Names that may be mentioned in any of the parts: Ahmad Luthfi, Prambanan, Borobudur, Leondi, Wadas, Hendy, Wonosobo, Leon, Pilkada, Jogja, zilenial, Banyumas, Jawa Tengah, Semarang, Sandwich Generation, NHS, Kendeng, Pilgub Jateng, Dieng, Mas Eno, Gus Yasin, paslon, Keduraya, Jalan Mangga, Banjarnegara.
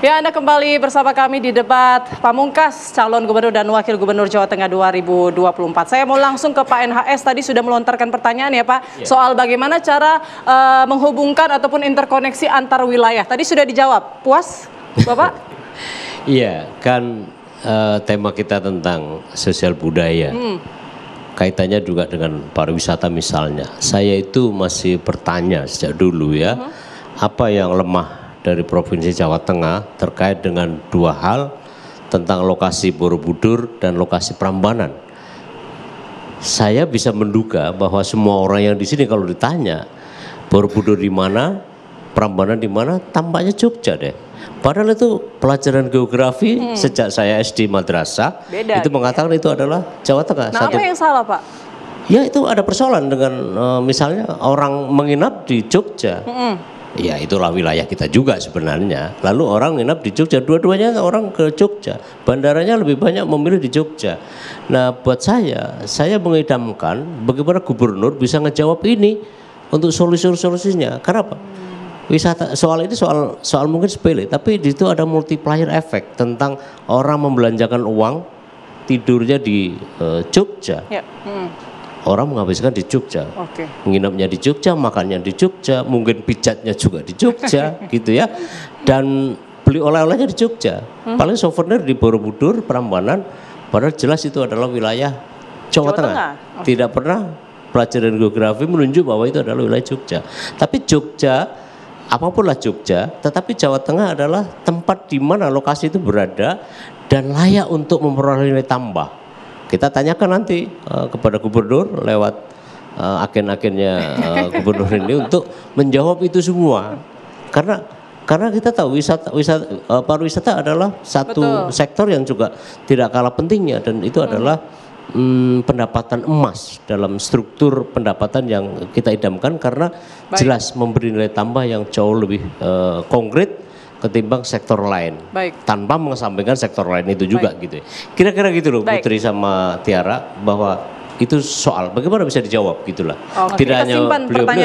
Ya, Anda kembali bersama kami di debat pamungkas calon gubernur dan wakil gubernur Jawa Tengah 2024. Saya mau langsung ke Pak NHS, tadi sudah melontarkan pertanyaan ya Pak, soal bagaimana cara menghubungkan ataupun interkoneksi antar wilayah. Tadi sudah dijawab, puas Bapak? Iya, kan tema kita tentang sosial budaya, kaitannya juga dengan pariwisata misalnya. Saya itu masih bertanya sejak dulu ya, apa yang lemah dari Provinsi Jawa Tengah terkait dengan dua hal tentang lokasi Borobudur dan lokasi Prambanan. Saya bisa menduga bahwa semua orang yang di sini kalau ditanya Borobudur di mana, Prambanan di mana, tampaknya Jogja deh. Padahal itu pelajaran geografi sejak saya SD madrasah itu mengatakan itu adalah Jawa Tengah. Nah, apa yang salah Pak? Ya itu ada persoalan dengan misalnya orang menginap di Jogja. Ya itulah wilayah kita juga sebenarnya. Lalu orang nginap di Jogja, dua-duanya orang ke Jogja. Bandaranya lebih banyak memilih di Jogja. Nah buat saya mengidamkan bagaimana gubernur bisa ngejawab ini untuk solusi-solusinya. Karena apa? Wisata, soal ini soal mungkin sepele, tapi di situ ada multiplier effect tentang orang membelanjakan uang tidurnya di Jogja. Ya. Orang menghabiskan di Jogja, menginapnya di Jogja, makannya di Jogja, mungkin pijatnya juga di Jogja, gitu ya. Dan beli oleh-olehnya di Jogja, paling souvenir di Borobudur, Prambanan, padahal jelas itu adalah wilayah Jawa Tengah. Tidak pernah pelajaran geografi menunjuk bahwa itu adalah wilayah Jogja. Tapi Jogja, apapunlah Jogja, tetapi Jawa Tengah adalah tempat di mana lokasi itu berada dan layak untuk memperoleh nilai tambah. Kita tanyakan nanti kepada gubernur lewat agen-agennya gubernur ini untuk menjawab itu semua. Karena kita tahu pariwisata adalah satu sektor yang juga tidak kalah pentingnya dan itu adalah pendapatan emas dalam struktur pendapatan yang kita idamkan karena jelas memberi nilai tambah yang jauh lebih konkret ketimbang sektor lain, tanpa mengesampingkan sektor lain itu juga gitu. Kira-kira gitu loh Putri sama Tiara, bahwa itu soal bagaimana bisa dijawab gitulah. Tidak hanya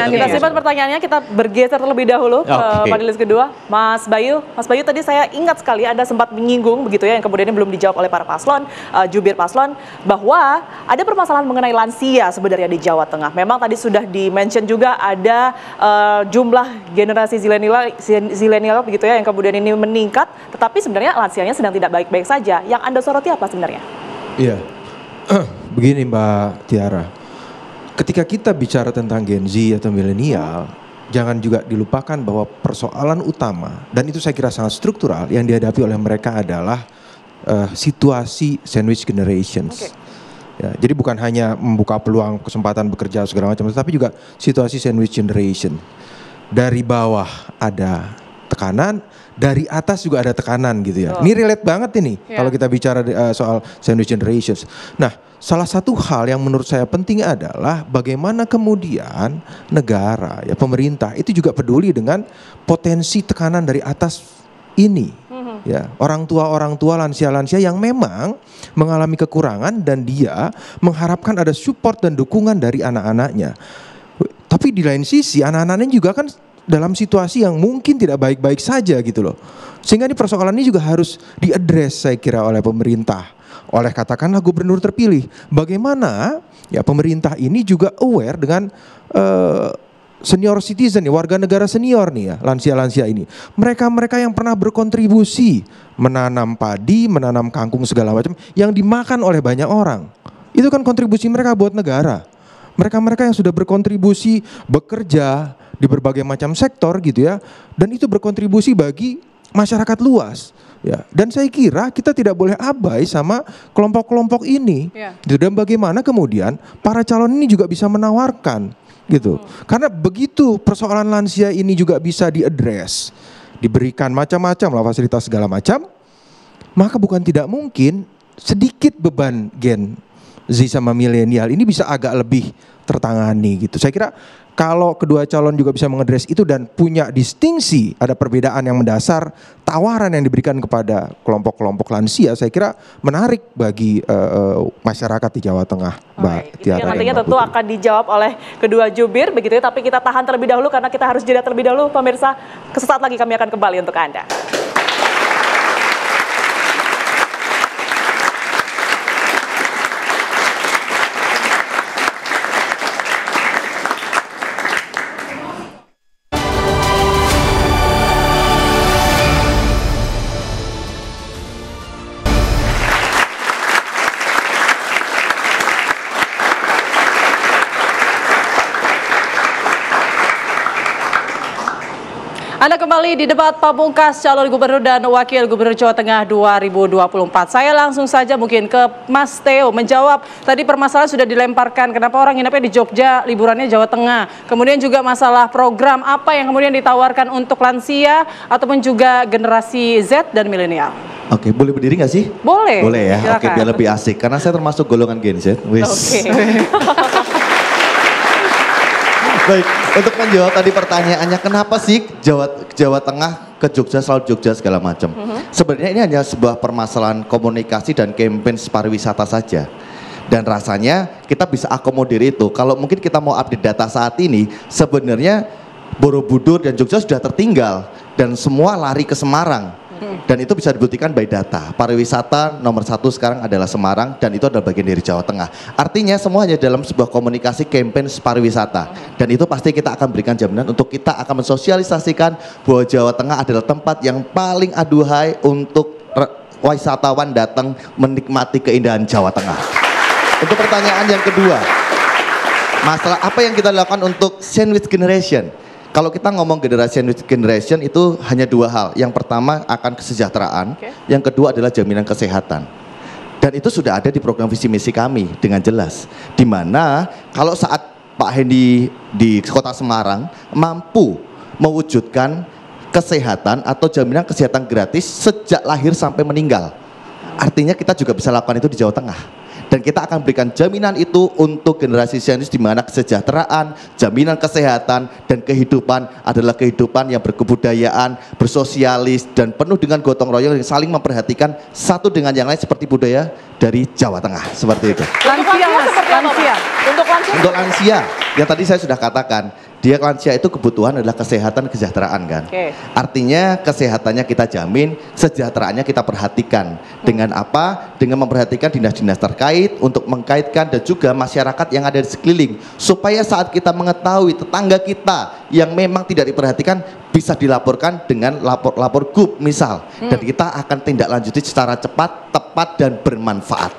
kita simpan pertanyaannya, kita bergeser terlebih dahulu ke panelis kedua, Mas Bayu. Mas Bayu, tadi saya ingat sekali Anda sempat menyinggung begitu ya, yang kemudian belum dijawab oleh para paslon, jubir paslon, bahwa ada permasalahan mengenai lansia sebenarnya di Jawa Tengah. Memang tadi sudah di-mention juga ada jumlah generasi zilenial begitu ya, yang kemudian ini meningkat, tetapi sebenarnya lansianya sedang tidak baik-baik saja. Yang Anda soroti apa sebenarnya? Iya. Begini Mbak Tiara, ketika kita bicara tentang Gen Z atau milenial, jangan juga dilupakan bahwa persoalan utama, dan itu saya kira sangat struktural, yang dihadapi oleh mereka adalah situasi sandwich generations. Ya, jadi bukan hanya membuka peluang kesempatan bekerja segala macam, tetapi juga situasi sandwich generation. Dari bawah ada tekanan, dari atas juga ada tekanan gitu ya. Ini relate banget ini kalau kita bicara soal sandwich generations. Nah, salah satu hal yang menurut saya penting adalah bagaimana kemudian negara ya, pemerintah itu juga peduli dengan potensi tekanan dari atas ini. Ya, orang tua, lansia yang memang mengalami kekurangan dan dia mengharapkan ada support dan dukungan dari anak-anaknya. Tapi di lain sisi anak-anaknya juga kan dalam situasi yang mungkin tidak baik-baik saja gitu loh. Sehingga ini persoalan ini juga harus diadres saya kira oleh pemerintah, oleh katakanlah gubernur terpilih. Bagaimana ya pemerintah ini juga aware dengan senior citizen, warga negara senior nih ya, lansia-lansia ini. Mereka-mereka yang pernah berkontribusi menanam padi, menanam kangkung segala macam yang dimakan oleh banyak orang. Itu kan kontribusi mereka buat negara. Mereka-mereka yang sudah berkontribusi bekerja di berbagai macam sektor gitu ya, dan itu berkontribusi bagi masyarakat luas ya. Dan saya kira kita tidak boleh abai sama kelompok-kelompok ini. Dan bagaimana kemudian para calon ini juga bisa menawarkan gitu, karena begitu persoalan lansia ini juga bisa diadres, diberikan macam-macam lah fasilitas segala macam, maka bukan tidak mungkin sedikit beban Gen Z sama milenial ini bisa agak lebih tertangani gitu. Saya kira kalau kedua calon juga bisa mengadres itu dan punya distingsi, ada perbedaan yang mendasar, tawaran yang diberikan kepada kelompok-kelompok lansia, saya kira menarik bagi masyarakat di Jawa Tengah, Mbak Tiara. Yang nantinya tentu akan dijawab oleh kedua jubir begitu ya, tapi kita tahan terlebih dahulu karena kita harus jeda terlebih dahulu pemirsa. Sesaat lagi kami akan kembali untuk Anda. Anda kembali di debat pamungkas calon gubernur dan wakil gubernur Jawa Tengah 2024. Saya langsung saja mungkin ke Mas Theo menjawab. Tadi permasalahan sudah dilemparkan, kenapa orang nginepnya di Jogja, liburannya Jawa Tengah. Kemudian juga masalah program apa yang kemudian ditawarkan untuk lansia ataupun juga generasi Z dan milenial. Oke, boleh berdiri nggak sih? Boleh. Boleh ya, silakan. Oke biar lebih asik. Karena saya termasuk golongan Gen Z. Oke. Baik, untuk menjawab tadi pertanyaannya kenapa sih Jawa Tengah ke Jogja, selalu Jogja segala macam. Sebenarnya ini hanya sebuah permasalahan komunikasi dan campaign pariwisata saja. Dan rasanya kita bisa akomodir itu. Kalau mungkin kita mau update data saat ini, sebenarnya Borobudur dan Jogja sudah tertinggal dan semua lari ke Semarang. Dan itu bisa dibuktikan by data. Pariwisata nomor satu sekarang adalah Semarang dan itu adalah bagian dari Jawa Tengah. Artinya semua hanya dalam sebuah komunikasi campaign pariwisata. Dan itu pasti kita akan berikan jaminan untuk kita akan mensosialisasikan bahwa Jawa Tengah adalah tempat yang paling aduhai untuk wisatawan datang menikmati keindahan Jawa Tengah. Untuk pertanyaan yang kedua, masalah apa yang kita lakukan untuk sandwich generation? Kalau kita ngomong generation itu hanya dua hal. Yang pertama akan kesejahteraan, yang kedua adalah jaminan kesehatan. Dan itu sudah ada di program visi misi kami dengan jelas. Dimana kalau saat Pak Hendy di Kota Semarang mampu mewujudkan kesehatan atau jaminan kesehatan gratis sejak lahir sampai meninggal. Artinya kita juga bisa lakukan itu di Jawa Tengah. Dan kita akan berikan jaminan itu untuk generasi senior di mana kesejahteraan, jaminan kesehatan, dan kehidupan adalah kehidupan yang berkebudayaan, bersosialis, dan penuh dengan gotong royong yang saling memperhatikan satu dengan yang lain seperti budaya dari Jawa Tengah. Seperti itu. Lansia, Mas. Lansia. Untuk lansia, yang tadi saya sudah katakan, dia lansia itu kebutuhan adalah kesehatan, kesejahteraan kan. Artinya kesehatannya kita jamin, sejahteraannya kita perhatikan. Dengan apa? Dengan memperhatikan dinas-dinas terkait untuk mengkaitkan dan juga masyarakat yang ada di sekeliling. Supaya saat kita mengetahui tetangga kita yang memang tidak diperhatikan bisa dilaporkan dengan lapor gub misal. Dan kita akan tindak lanjuti secara cepat, tepat, dan bermanfaat.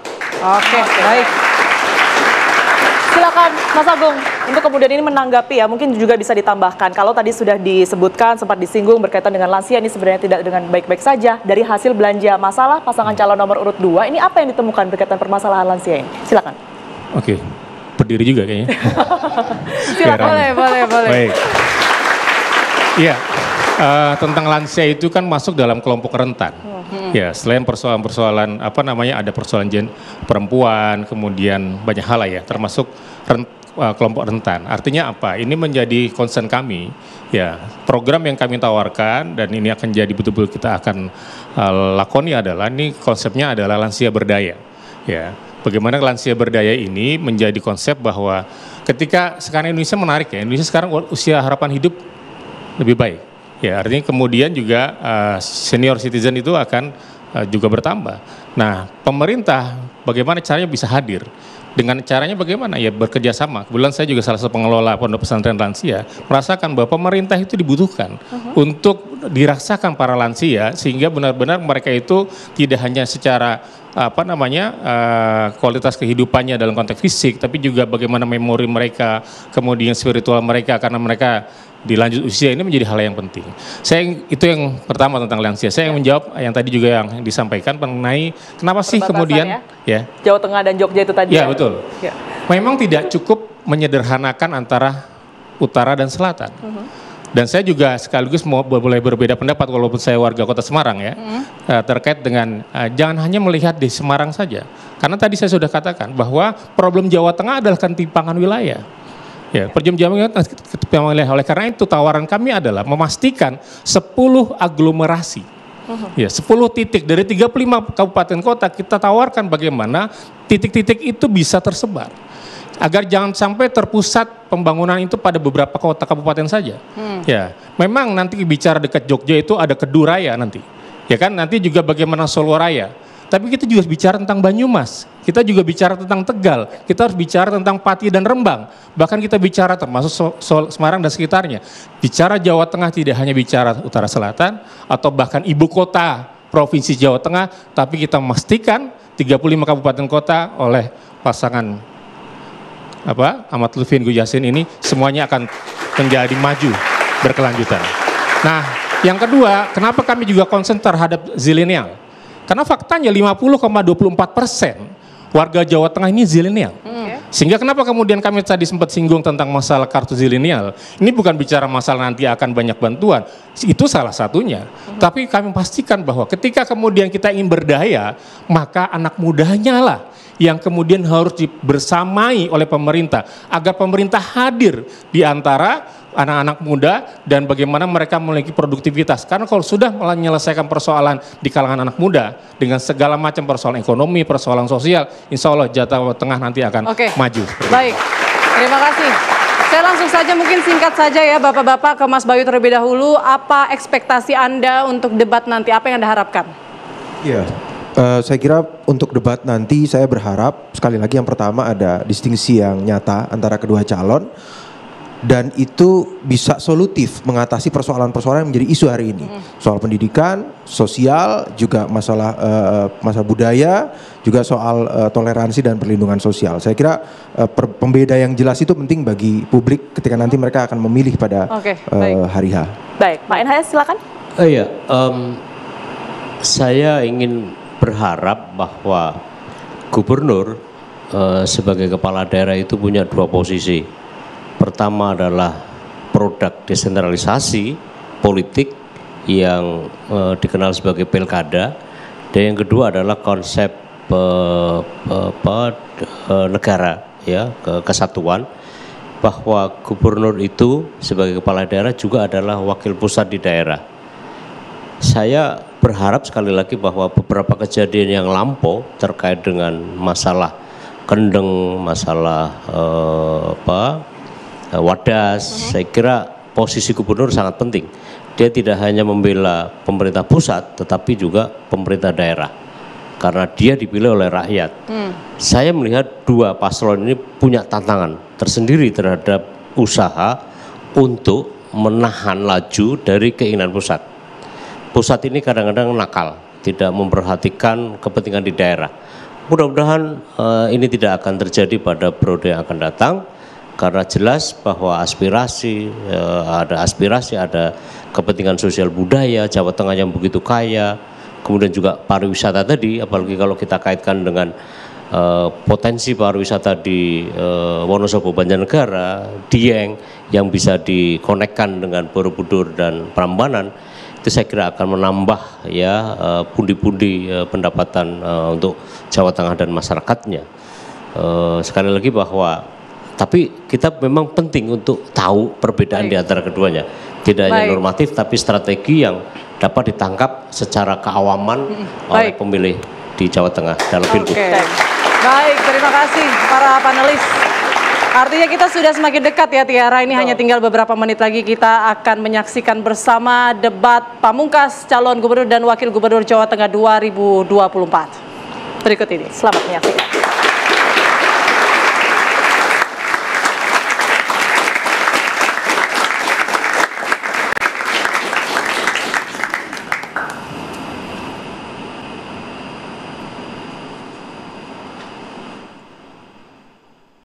Oke, baik. Silakan Mas Agung untuk kemudian ini menanggapi ya, mungkin juga bisa ditambahkan kalau tadi sudah disebutkan, sempat disinggung berkaitan dengan lansia ini sebenarnya tidak dengan baik-baik saja. Dari hasil belanja masalah pasangan calon nomor urut 2 ini apa yang ditemukan berkaitan permasalahan lansia ini? Silakan. Oke, berdiri juga kayaknya. Silakan. Boleh. Baik. Iya. Tentang lansia itu kan masuk dalam kelompok rentan. Ya, selain persoalan-persoalan ada persoalan perempuan, kemudian banyak hal lah ya, termasuk kelompok rentan. Artinya apa? Ini menjadi concern kami. Ya, program yang kami tawarkan dan ini akan jadi betul-betul kita akan lakoni adalah ini konsepnya adalah lansia berdaya. Ya, bagaimana lansia berdaya ini menjadi konsep bahwa ketika sekarang Indonesia menarik ya, Indonesia sekarang usia harapan hidup lebih baik. Ya, artinya kemudian juga senior citizen itu akan juga bertambah. Nah, pemerintah bagaimana caranya bisa hadir? Dengan caranya bagaimana? Ya bekerja sama. Kebetulan saya juga salah satu pengelola pondok pesantren lansia, merasakan bahwa pemerintah itu dibutuhkan untuk dirasakan para lansia sehingga benar-benar mereka itu tidak hanya secara kualitas kehidupannya dalam konteks fisik, tapi juga bagaimana memori mereka, kemudian spiritual mereka karena mereka di lanjut usia ini menjadi hal yang penting. Itu yang pertama tentang lansia. Saya yang menjawab yang tadi juga yang disampaikan mengenai kenapa sih kemudian ya Jawa Tengah dan Jogja itu tadi. Ya betul. Ya. Memang tidak cukup menyederhanakan antara utara dan selatan. Dan saya juga sekaligus boleh berbeda pendapat walaupun saya warga Kota Semarang ya terkait dengan jangan hanya melihat di Semarang saja. Karena tadi saya sudah katakan bahwa problem Jawa Tengah adalah ketimpangan wilayah. Ya, perjalanan oleh karena itu tawaran kami adalah memastikan 10 aglomerasi. Ya, 10 titik dari 35 kabupaten kota kita tawarkan bagaimana titik-titik itu bisa tersebar. Agar jangan sampai terpusat pembangunan itu pada beberapa kota kabupaten saja. Ya, memang nanti bicara dekat Jogja itu ada Keduraya nanti. Ya kan nanti juga bagaimana Solo Raya. Tapi kita juga bicara tentang Banyumas, kita juga bicara tentang Tegal, kita harus bicara tentang Pati dan Rembang, bahkan kita bicara termasuk Semarang dan sekitarnya. Bicara Jawa Tengah tidak hanya bicara utara selatan atau bahkan ibu kota provinsi Jawa Tengah, tapi kita memastikan 35 kabupaten kota oleh pasangan Ahmad Luthfi Gus Yasin ini semuanya akan menjadi maju berkelanjutan. Nah, yang kedua, kenapa kami juga concern terhadap zilenial? Karena faktanya 50,24% warga Jawa Tengah ini zilenial. Sehingga kenapa kemudian kami tadi sempat singgung tentang masalah kartu zilenial. Ini bukan bicara masalah nanti akan banyak bantuan, itu salah satunya. Tapi kami pastikan bahwa ketika kemudian kita ingin berdaya, maka anak mudanya lah yang kemudian harus dibersamai oleh pemerintah, agar pemerintah hadir di antara anak-anak muda dan bagaimana mereka memiliki produktivitas. Karena kalau sudah menyelesaikan persoalan di kalangan anak muda dengan segala macam persoalan ekonomi, persoalan sosial, insya Allah Jawa Tengah nanti akan maju. Baik, terima kasih. Saya langsung saja mungkin singkat saja ya Bapak-Bapak ke Mas Bayu terlebih dahulu. Apa ekspektasi Anda untuk debat nanti? Apa yang Anda harapkan? Iya. Saya kira untuk debat nanti saya berharap sekali lagi yang pertama ada distingsi yang nyata antara kedua calon dan itu bisa solutif mengatasi persoalan-persoalan yang menjadi isu hari ini. Soal pendidikan, sosial, juga masalah masalah budaya, juga soal toleransi dan perlindungan sosial. Saya kira pembeda yang jelas itu penting bagi publik ketika nanti mereka akan memilih pada hari H. Baik, Pak NHS silakan. Iya, saya ingin berharap bahwa gubernur sebagai kepala daerah itu punya dua posisi. Pertama adalah produk desentralisasi politik yang dikenal sebagai pilkada, dan yang kedua adalah konsep negara, ya, kesatuan, bahwa gubernur itu sebagai kepala daerah juga adalah wakil pusat di daerah. Saya berharap sekali lagi bahwa beberapa kejadian yang lampau terkait dengan masalah Kendeng, masalah Wadas, saya kira posisi gubernur sangat penting. Dia tidak hanya membela pemerintah pusat tetapi juga pemerintah daerah karena dia dipilih oleh rakyat. Saya melihat dua paslon ini punya tantangan tersendiri terhadap usaha untuk menahan laju dari keinginan pusat. Pusat ini kadang-kadang nakal, tidak memperhatikan kepentingan di daerah. Mudah-mudahan ini tidak akan terjadi pada periode yang akan datang, karena jelas bahwa aspirasi, ada kepentingan sosial budaya, Jawa Tengah yang begitu kaya, kemudian juga pariwisata tadi, apalagi kalau kita kaitkan dengan potensi pariwisata di Wonosobo, Banjarnegara, Dieng, yang bisa dikonekkan dengan Borobudur dan Prambanan, itu saya kira akan menambah ya pundi-pundi pendapatan untuk Jawa Tengah dan masyarakatnya. Sekali lagi bahwa tapi kita memang penting untuk tahu perbedaan di antara keduanya. Tidak hanya normatif tapi strategi yang dapat ditangkap secara keawaman oleh pemilih di Jawa Tengah dalam pilgub. Baik, terima kasih para panelis. Artinya kita sudah semakin dekat ya Tiara, ini hanya tinggal beberapa menit lagi kita akan menyaksikan bersama debat pamungkas calon gubernur dan wakil gubernur Jawa Tengah 2024. Berikut ini, selamat menyaksikan.